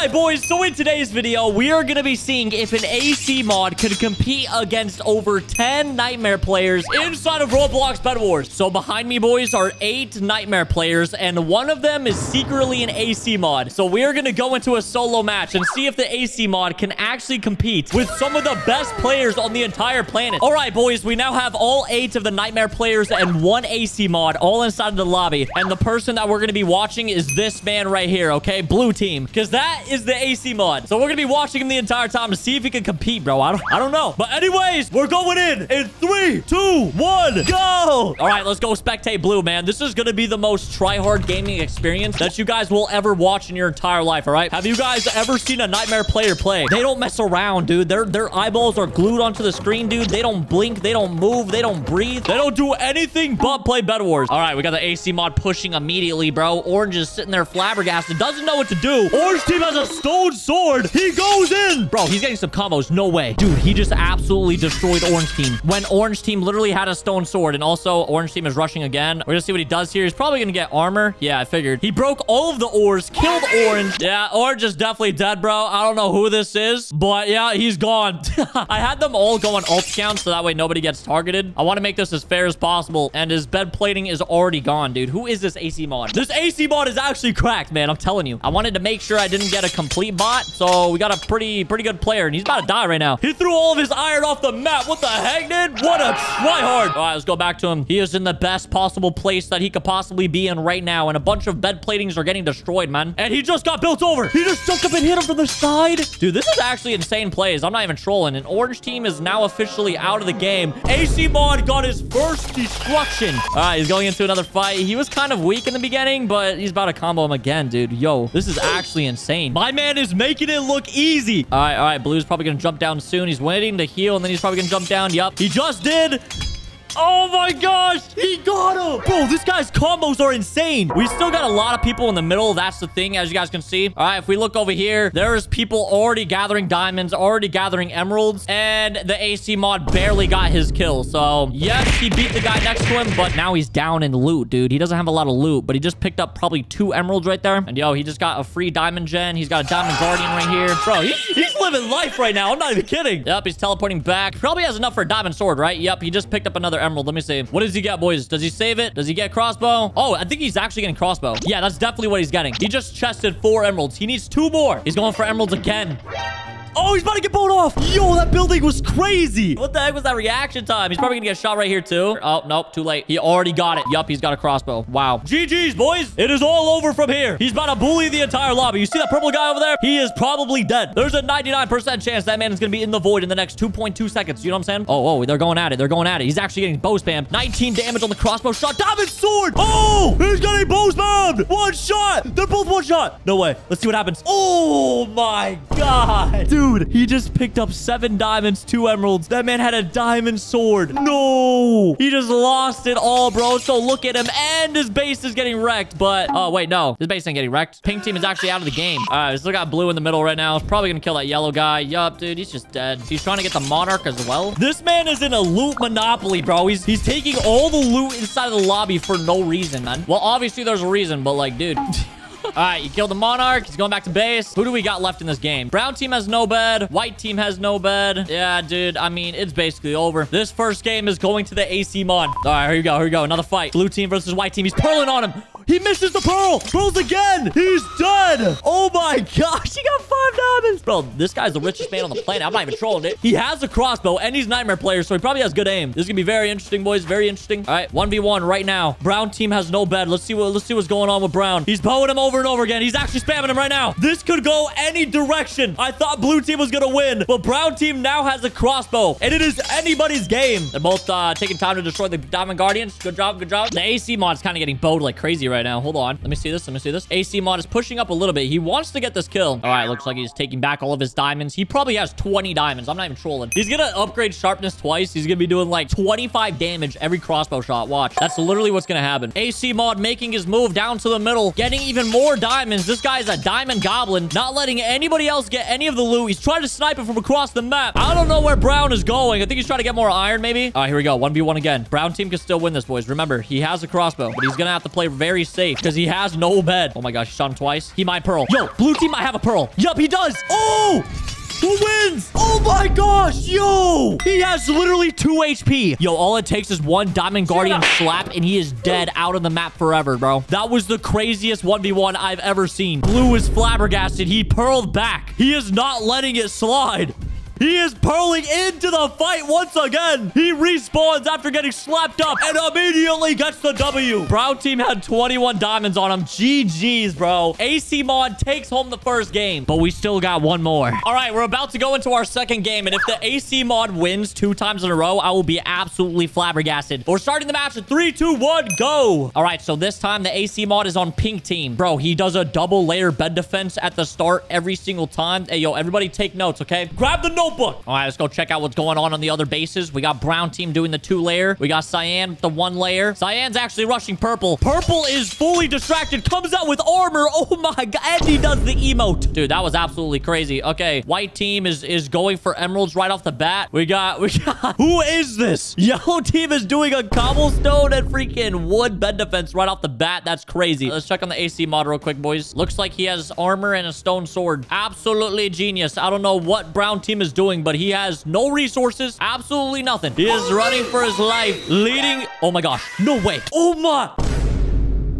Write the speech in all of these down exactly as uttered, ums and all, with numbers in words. Alright boys, so in today's video, we are going to be seeing if an A C mod could compete against over ten Nightmare players inside of Roblox BedWars. So behind me, boys, are eight Nightmare players, and one of them is secretly an A C mod. So we are going to go into a solo match and see if the A C mod can actually compete with some of the best players on the entire planet. Alright boys, we now have all eight of the Nightmare players and one A C mod all inside of the lobby. And the person that we're going to be watching is this man right here, okay? Blue team. Because that is the A C mod. So we're gonna be watching him the entire time to see if he can compete, bro. I don't, I don't know. But anyways, we're going in in three, two, one, go. All right, let's go spectate Blue, man. This is gonna be the most try-hard gaming experience that you guys will ever watch in your entire life, all right? Have you guys ever seen a Nightmare player play? They don't mess around, dude. Their, their eyeballs are glued onto the screen, dude. They don't blink. They don't move. They don't breathe. They don't do anything but play BedWars. All right, we got the A C mod pushing immediately, bro. Orange is sitting there flabbergasted. Doesn't know what to do. Orange team has a stone sword. He goes in. Bro, he's getting some combos. No way. Dude, he just absolutely destroyed Orange team when Orange team literally had a stone sword. And also, Orange team is rushing again. We're gonna see what he does here. He's probably gonna get armor. Yeah, I figured. He broke all of the ores, killed Orange. Yeah, Orange is definitely dead, bro. I don't know who this is, but yeah, he's gone. I had them all go on alt count, so that way nobody gets targeted. I want to make this as fair as possible. And his bed plating is already gone, dude. Who is this A C mod? This A C mod is actually cracked, man. I'm telling you. I wanted to make sure I didn't get a complete bot, so we got a pretty pretty good player, and he's about to die right now. He threw all of his iron off the map. What the heck, dude? What a try hard. All right, let's go back to him. He is in the best possible place that he could possibly be in right now, and a bunch of bed platings are getting destroyed, man. And he just got built over. He just jumped up and hit him from the side. Dude, this is actually insane plays. I'm not even trolling. An Orange team is now officially out of the game. A C mod got his first destruction. All right, he's going into another fight. He was kind of weak in the beginning, but he's about to combo him again, dude. Yo, this is actually insane. My man is making it look easy. All right, all right. Blue's probably going to jump down soon. He's waiting to heal, and then he's probably going to jump down. Yup, he just did. Oh my gosh, he got him. Bro, this guy's combos are insane. We still got a lot of people in the middle. That's the thing, as you guys can see. All right, if we look over here, there's people already gathering diamonds, already gathering emeralds, and the A C mod barely got his kill. So, yes, he beat the guy next to him, but now he's down in loot, dude. He doesn't have a lot of loot, but he just picked up probably two emeralds right there. And, yo, he just got a free diamond gen. He's got a diamond guardian right here. Bro, he's, he's living life right now. I'm not even kidding. Yep, he's teleporting back. Probably has enough for a diamond sword, right? Yep, he just picked up another emerald. Let me see. What does he get, boys? Does he save it? Does he get crossbow? Oh, I think he's actually getting crossbow. Yeah, that's definitely what he's getting. He just chested four emeralds. He needs two more. He's going for emeralds again. Oh, he's about to get blown off. Yo, that building was crazy. What the heck was that reaction time? He's probably gonna get shot right here too. Oh, nope, too late. He already got it. Yup, he's got a crossbow. Wow. G G's, boys. It is all over from here. He's about to bully the entire lobby. You see that purple guy over there? He is probably dead. There's a ninety-nine percent chance that man is gonna be in the void in the next two point two seconds. You know what I'm saying? Oh, oh, they're going at it. They're going at it. He's actually getting bow spammed. nineteen damage on the crossbow shot. Diamond sword. Oh, he's getting bow spammed. One shot. They're both one shot. No way. Let's see what happens. Oh my God. Dude. Dude, he just picked up seven diamonds, two emeralds. That man had a diamond sword. No, he just lost it all, bro. So look at him, and his base is getting wrecked. But, oh, wait, no. His base ain't getting wrecked. Pink team is actually out of the game. All right, we still got Blue in the middle right now. He's probably going to kill that yellow guy. Yup, dude, he's just dead. He's trying to get the Monarch as well. This man is in a loot monopoly, bro. He's, he's taking all the loot inside of the lobby for no reason, man. Well, obviously, there's a reason, but, like, dude... All right, you killed the Monarch. He's going back to base. Who do we got left in this game? Brown team has no bed. White team has no bed. Yeah, dude. I mean, it's basically over. This first game is going to the A C mod. All right, here we go. Here we go. Another fight. Blue team versus white team. He's purling on him. He misses the pearl. Pearls again. He's dead. Oh my gosh. He got five diamonds. Bro, this guy's the richest man on the planet. I'm not even trolling it. He has a crossbow and he's Nightmare player, so he probably has good aim. This is gonna be very interesting, boys. Very interesting. All right, one v one right now. Brown team has no bed. Let's see what let's see what's going on with Brown. He's bowing him over and over again. He's actually spamming him right now. This could go any direction. I thought blue team was gonna win, but brown team now has a crossbow, and it is anybody's game. They're both uh taking time to destroy the Diamond Guardians. Good job, good job. The A C mod's kind of getting bowed like crazy right now. Hold on. Let me see this. Let me see this. A C mod is pushing up a little bit. He wants to get this kill. All right. Looks like he's taking back back all of his diamonds. He probably has twenty diamonds. I'm not even trolling. He's gonna upgrade sharpness twice. He's gonna be doing like twenty-five damage every crossbow shot. Watch. That's literally what's gonna happen. A C Mod making his move down to the middle, getting even more diamonds. This guy's a diamond goblin, not letting anybody else get any of the loot. He's trying to snipe it from across the map. I don't know where Brown is going. I think he's trying to get more iron, maybe. All right, here we go. one v one again. Brown team can still win this, boys. Remember, he has a crossbow, but he's gonna have to play very safe because he has no bed. Oh my gosh, he shot him twice. He might pearl. Yo, blue team might have a pearl. Yup, he does. Oh! Who wins? Oh my gosh, yo! He has literally two H P. Yo, all it takes is one Diamond Guardian slap, and he is dead out of the map forever, bro. That was the craziest one v one I've ever seen. Blue is flabbergasted. He pearled back. He is not letting it slide. He is pearling into the fight once again. He respawns after getting slapped up and immediately gets the W. Brown team had twenty-one diamonds on him. G G's, bro. A C Mod takes home the first game, but we still got one more. All right, we're about to go into our second game, and if the A C Mod wins two times in a row, I will be absolutely flabbergasted. We're starting the match in three, two, one, go. All right, so this time the A C Mod is on pink team. Bro, he does a double layer bed defense at the start every single time. Hey, yo, everybody take notes, okay? Grab the note book. All right, let's go check out what's going on on the other bases. We got brown team doing the two layer. We got cyan with the one layer. Cyan's actually rushing purple. Purple is fully distracted. Comes out with armor. Oh my god. And he does the emote. Dude, that was absolutely crazy. Okay, white team is is going for emeralds right off the bat. We got, we got, who is this? Yellow team is doing a cobblestone and freaking wood bed defense right off the bat. That's crazy. Let's check on the A C Mod real quick, boys. Looks like he has armor and a stone sword. Absolutely genius. I don't know what brown team is doing doing, but he has no resources, absolutely nothing. He is running for his life, leading. Oh my gosh, no way. Oh my.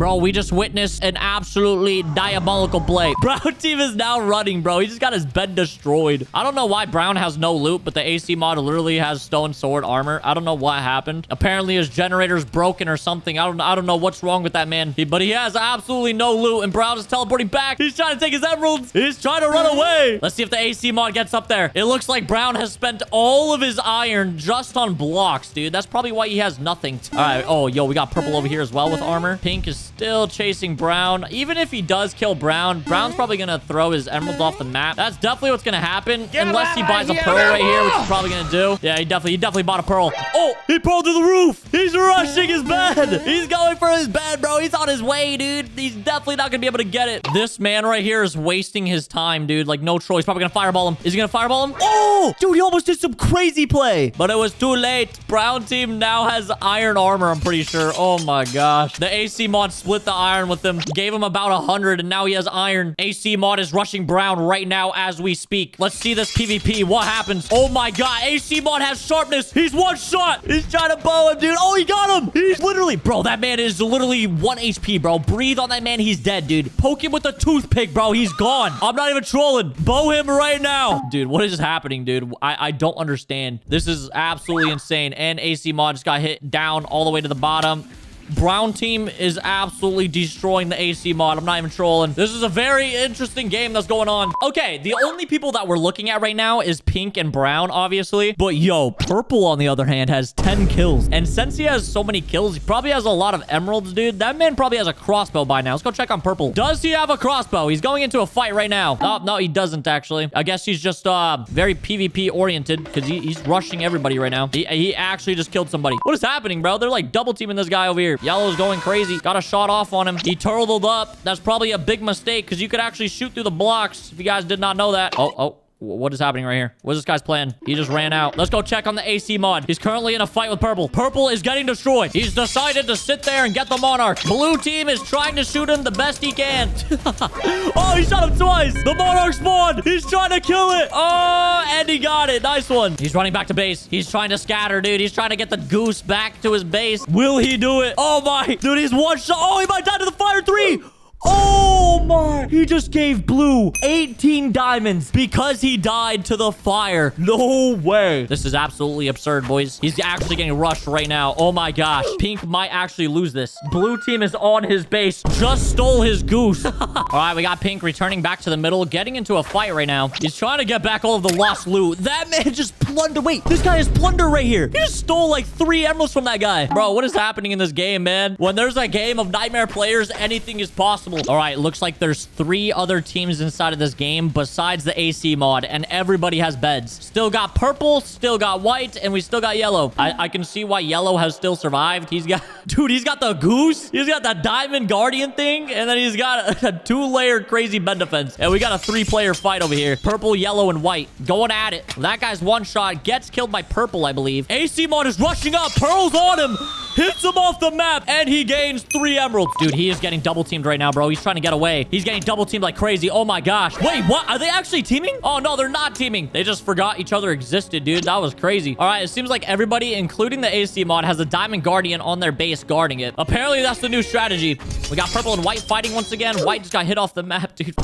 Bro, we just witnessed an absolutely diabolical play. Brown team is now running, bro. He just got his bed destroyed. I don't know why Brown has no loot, but the A C Mod literally has stone sword armor. I don't know what happened. Apparently, his generator's broken or something. I don't, I don't know what's wrong with that man. He, but he has absolutely no loot, and Brown is teleporting back. He's trying to take his emeralds. He's trying to run away. Let's see if the A C Mod gets up there. It looks like Brown has spent all of his iron just on blocks, dude. That's probably why he has nothing. All right. Oh, yo, we got purple over here as well with armor. Pink is still chasing Brown. Even if he does kill Brown, Brown's probably gonna throw his emeralds off the map. That's definitely what's gonna happen, unless he buys a pearl right here, which he's probably gonna do. Yeah, he definitely, he definitely bought a pearl. Oh, he pearled to the roof. He's rushing his bed. He's going for his bed, bro. He's on his way, dude. He's definitely not gonna be able to get it. This man right here is wasting his time, dude. Like, no troll. He's probably gonna fireball him. Is he gonna fireball him? Oh, dude, he almost did some crazy play, but it was too late. Brown team now has iron armor, I'm pretty sure. Oh my gosh. The A C Mod split the iron with him, gave him about a hundred, and now he has iron. A C Mod is rushing Brown right now as we speak. Let's see this PvP. What happens? Oh my god, A C Mod has sharpness. He's one shot. He's trying to bow him, dude. Oh, he got him. He's literally, bro, that man is literally one H P, bro. Breathe on that man. He's dead, dude. Poke him with a toothpick, bro. He's gone. I'm not even trolling. Bow him right now. Dude, what is happening, dude? I, I don't understand. This is absolutely insane. And A C Mod just got hit down all the way to the bottom. Brown team is absolutely destroying the A C Mod. I'm not even trolling. This is a very interesting game that's going on. Okay, the only people that we're looking at right now is pink and brown, obviously. But yo, purple, on the other hand, has ten kills. And since he has so many kills, he probably has a lot of emeralds, dude. That man probably has a crossbow by now. Let's go check on purple. Does he have a crossbow? He's going into a fight right now. Oh, no, he doesn't, actually. I guess he's just uh, very PvP oriented because he, he's rushing everybody right now. He, he actually just killed somebody. What is happening, bro? They're like double teaming this guy over here. Yellow's going crazy. Got a shot off on him. He turtled up. That's probably a big mistake because you could actually shoot through the blocks if you guys did not know that. Oh, oh. What is happening right here? What is this guy's plan? He just ran out. Let's go check on the A C Mod. He's currently in a fight with purple. Purple is getting destroyed. He's decided to sit there and get the monarch. Blue team is trying to shoot him the best he can. Oh, he shot him twice. The monarch spawned. He's trying to kill it. Oh, and he got it. Nice one. He's running back to base. He's trying to scatter, dude. He's trying to get the goose back to his base. Will he do it? Oh my. Dude, he's one shot. Oh, he might die to the fire. Three. Oh my, he just gave blue eighteen diamonds because he died to the fire. No way. This is absolutely absurd, boys. He's actually getting rushed right now. Oh my gosh, pink might actually lose this. Blue team is on his base, just stole his goose. All right, we got pink returning back to the middle, getting into a fight right now. He's trying to get back all of the lost loot. That man just plundered. Wait, this guy is plunder right here. He just stole like three emeralds from that guy. Bro, what is happening in this game, man? When there's a game of nightmare players, anything is possible. possible. All right, looks like there's three other teams inside of this game besides the A C mod, and everybody has beds. Still got purple, still got white, and we still got yellow. I, I can see why yellow has still survived. He's got... Dude, he's got the goose. He's got that diamond guardian thing, and then he's got a, a two-layer crazy bed defense. And we got a three-player fight over here. Purple, yellow, and white. Going at it. That guy's one shot. Gets killed by purple, I believe. A C mod is rushing up. Pearl's on him. Hits him off the map, and he gains three emeralds. Dude, he is getting double-teamed right now, bro. He's trying to get away. He's getting double-teamed like crazy. Oh, my gosh. Wait, what? Are they actually teaming? Oh, no, they're not teaming. They just forgot each other existed, dude. That was crazy. All right, it seems like everybody, including the A C mod, has a diamond guardian on their base guarding it. Apparently, that's the new strategy. We got purple and white fighting once again. White just got hit off the map, dude.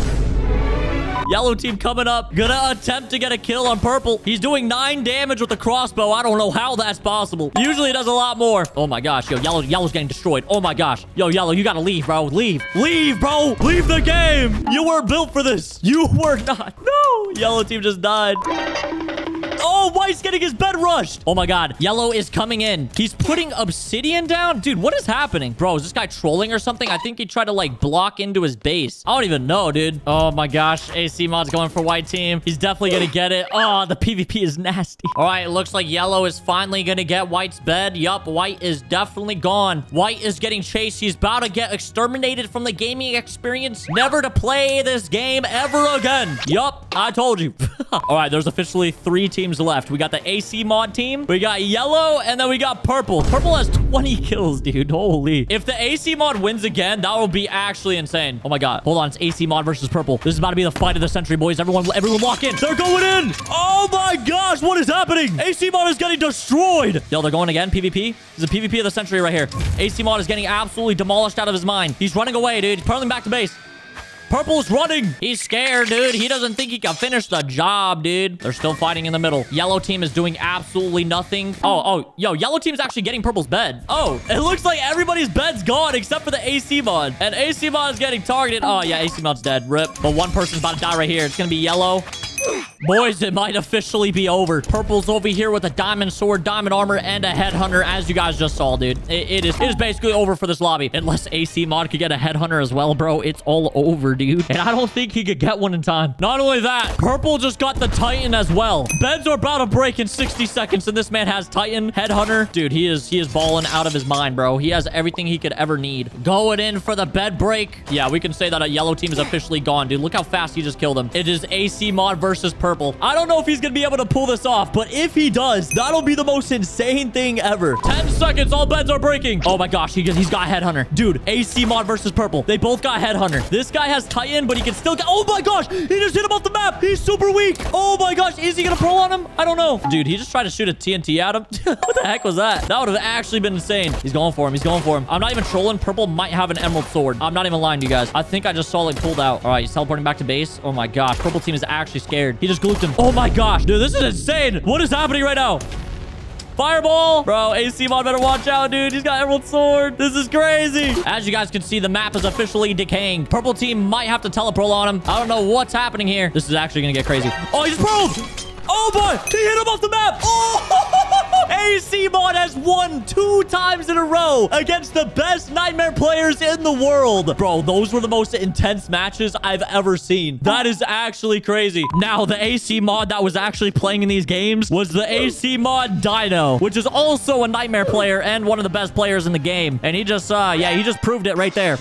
Yellow team coming up. Gonna attempt to get a kill on purple. He's doing nine damage with the crossbow. I don't know how that's possible. Usually it does a lot more. Oh my gosh. Yo, yellow, yellow's getting destroyed. Oh my gosh. Yo, yellow, you gotta leave, bro. Leave. Leave, bro. Leave the game. You weren't built for this. You were not. No. Yellow team just died. Oh, white's getting his bed rushed. Oh my god. Yellow is coming in. He's putting obsidian down. Dude, what is happening? Bro, is this guy trolling or something? I think he tried to like block into his base. I don't even know, dude. Oh my gosh. A C mod's going for white team. He's definitely gonna get it. Oh, the PvP is nasty. All right, it looks like yellow is finally gonna get white's bed. Yup, white is definitely gone. White is getting chased. He's about to get exterminated from the gaming experience. Never to play this game ever again. Yup, I told you. All right, there's officially three teams left. We got the A C mod team, we got yellow, and then we got purple. Purple has twenty kills, dude. Holy. If the A C mod wins again, that will be actually insane. Oh my god. Hold on. It's A C mod versus purple. This is about to be the fight of the century, boys. Everyone, everyone lock in. They're going in. Oh my gosh. What is happening? A C mod is getting destroyed. Yo, they're going again. PvP. This is the PvP of the century right here. A C mod is getting absolutely demolished out of his mind. He's running away, dude. He's purling back to base. Purple's running. He's scared, dude. He doesn't think he can finish the job, dude. They're still fighting in the middle. Yellow team is doing absolutely nothing. Oh, oh, yo, yellow team's actually getting purple's bed. Oh, it looks like everybody's bed's gone except for the A C mod. And A C mod is getting targeted. Oh, yeah, A C mod's dead. Rip. But one person's about to die right here. It's gonna be yellow. Boys, it might officially be over. Purple's over here with a diamond sword, diamond armor, and a headhunter, as you guys just saw, dude. It, it, is, it is basically over for this lobby. Unless A C mod could get a headhunter as well, bro. It's all over, dude. And I don't think he could get one in time. Not only that, purple just got the Titan as well. Beds are about to break in sixty seconds, and this man has Titan, headhunter. Dude, he is he is balling out of his mind, bro. He has everything he could ever need. Going in for the bed break. Yeah, we can say that a yellow team is officially gone, dude. Look how fast he just killed him. It is A C mod versus versus purple. I don't know if he's gonna be able to pull this off, but if he does, that'll be the most insane thing ever. ten seconds, all beds are breaking. Oh my gosh, he, he's got headhunter. Dude, A C mod versus purple. They both got headhunter. This guy has Titan, but he can still get... Oh my gosh, he just hit him off the map. He's super weak. Oh my gosh, is he gonna pro on him? I don't know. Dude, he just tried to shoot a T N T at him. What the heck was that? That would have actually been insane. He's going for him. He's going for him. I'm not even trolling. Purple might have an emerald sword. I'm not even lying to you guys. I think I just saw it pulled out. All right, he's teleporting back to base. Oh my gosh, purple team is actually scared. He just glooped him. Oh my gosh, dude, this is insane. What is happening right now? Fireball. Bro, A C mod better watch out, dude. He's got emerald sword. This is crazy. As you guys can see, the map is officially decaying. Purple team might have to telepro on him. I don't know what's happening here. This is actually gonna get crazy. Oh, he just prolled. Oh boy, he hit him off the map. Oh, A C mod has won two times in a row against the best Nightmare players in the world. Bro, those were the most intense matches I've ever seen. That is actually crazy. Now, the A C mod that was actually playing in these games was the A C mod Dino, which is also a Nightmare player and one of the best players in the game. And he just, uh, yeah, he just proved it right there.